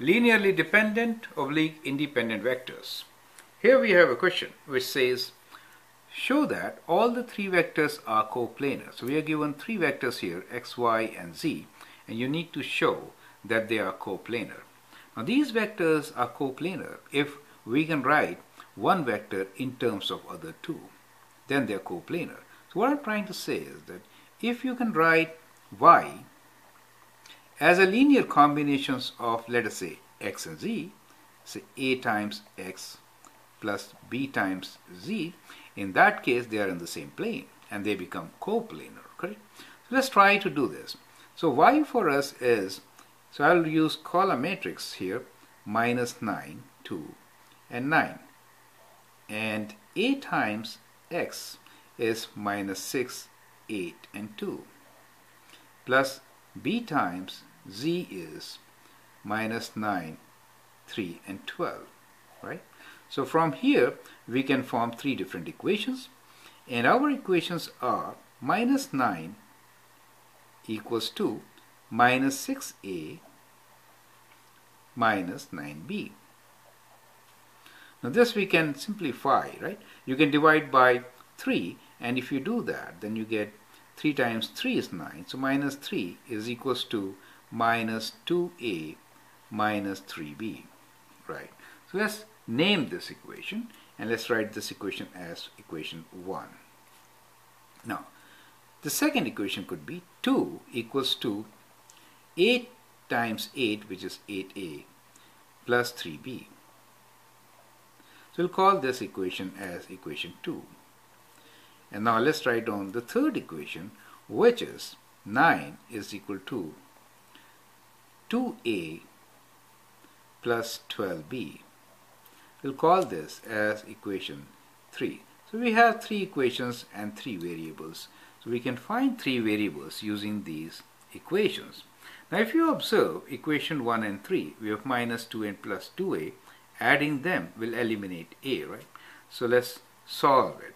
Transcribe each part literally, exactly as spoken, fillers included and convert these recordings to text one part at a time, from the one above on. linearly dependent oblique independent vectors. Here we have a question which says, show that all the three vectors are coplanar. So we are given three vectors here, x, y, and z, and you need to show that they are coplanar. Now these vectors are coplanar if we can write one vector in terms of other two, then they are coplanar. So what I'm trying to say is that if you can write y as a linear combination of, let us say, x and z, say a times x plus b times z, in that case they are in the same plane and they become coplanar, correct? So let's try to do this. So y for us is, so I'll use column matrix here, minus nine, two, and nine. And a times x is minus six, eight, and two. Plus b times z is minus nine, three, and twelve, right? So from here we can form three different equations, and our equations are minus nine equals to minus six a minus nine b. Now this we can simplify, right? You can divide by three, and if you do that, then you get three times three is nine, so minus three is equals to minus two a minus three b, right? So let's name this equation, and let's write this equation as equation one. Now the second equation could be two equals to eight times eight, which is eight a plus three b. So we'll call this equation as equation two. And now let's write down the third equation, which is nine is equal to two a plus twelve b. We'll call this as equation three. So we have three equations and three variables. So we can find three variables using these equations. Now if you observe equation one and three, we have minus two and plus two a. Adding them will eliminate a, right? So let's solve it.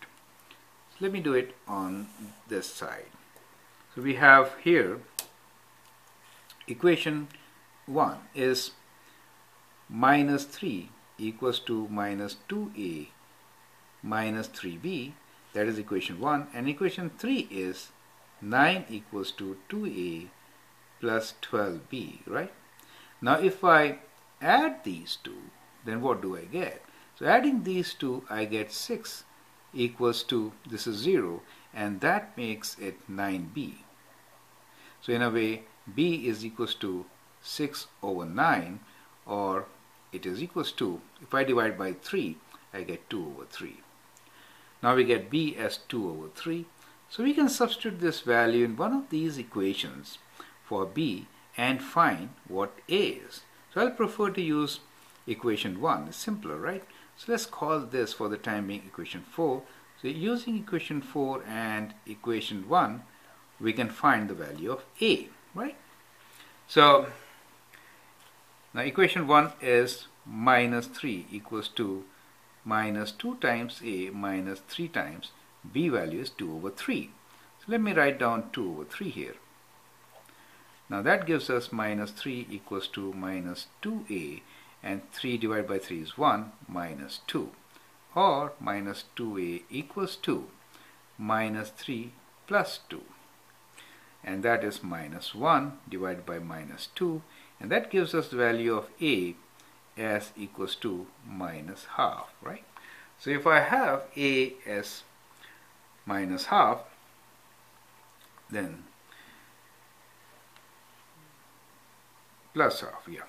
Let me do it on this side. So we have here equation one is minus three equals to minus two a minus three b, that is equation one, and equation three is nine equals to two a plus twelve b, right? Now if I add these two, then what do I get? So adding these two, I get six equals to, this is zero, and that makes it nine b. So in a way, b is equals to six over nine, or it is equals to, if I divide by three, I get two over three. Now we get b as two over three. So we can substitute this value in one of these equations for b and find what a is. So I'll prefer to use equation one, it's simpler, right? So let's call this for the time being equation four. So using equation four and equation one, we can find the value of a, right? So now equation one is minus three equals to minus two times a minus three times b, value is two over three. So let me write down two over three here. Now that gives us minus three equals to minus two a, and three divided by three is one, minus two, or minus two a equals two, minus three plus two, and that is minus one divided by minus two, and that gives us the value of a as equals to minus half, right? So if I have a as minus half, then plus half, yeah.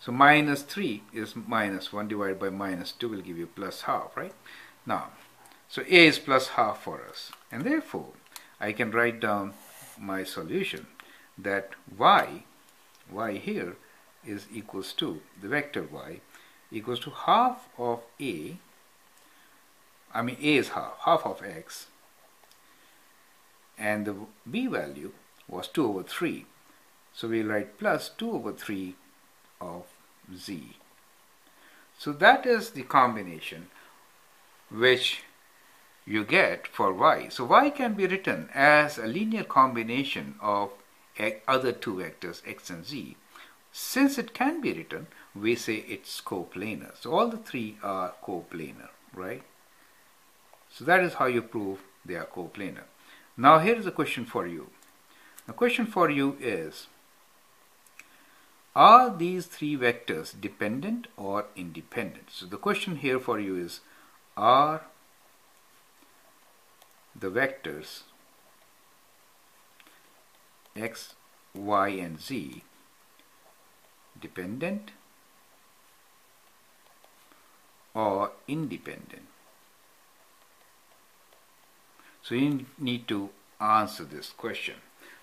So minus three is minus one divided by minus two will give you plus half, right? Now, so a is plus half for us. And therefore, I can write down my solution that y, y here is equals to, the vector y, equals to half of a, I mean a is half, half of x, and the b value was two over three. So we'll write plus two over three of z. So that is the combination which you get for y. So y can be written as a linear combination of other two vectors x and z. Since it can be written, we say it's coplanar. So all the three are coplanar, right? So that is how you prove they are coplanar. Now here is a question for you. The question for you is, are these three vectors dependent or independent? So the question here for you is, are the vectors x, y, and z dependent or independent? So you need to answer this question.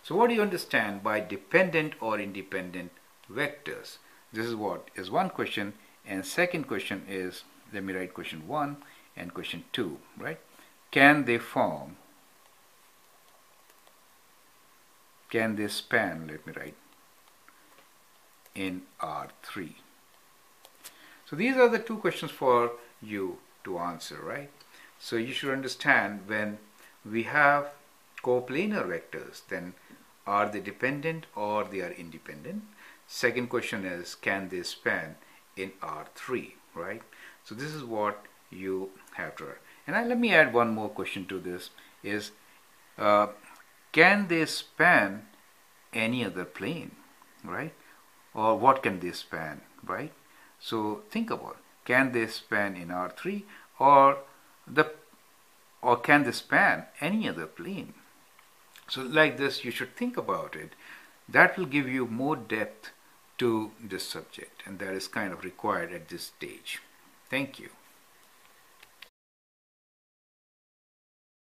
So what do you understand by dependent or independent vectors? This is what is one question, and second question is, let me write question one and question two, right? Can they form, can they span, let me write, in R three? So these are the two questions for you to answer, right? So you should understand, when we have coplanar vectors, then are they dependent or they are independent? Second question is, can they span in R three, right? So this is what you have to write. And I, let me add one more question to this, is uh, can they span any other plane, right? Or what can they span, right? So think about, can they span in R three, or the or can they span any other plane? So like this, you should think about it. That will give you more depth to this subject, and that is kind of required at this stage. Thank you.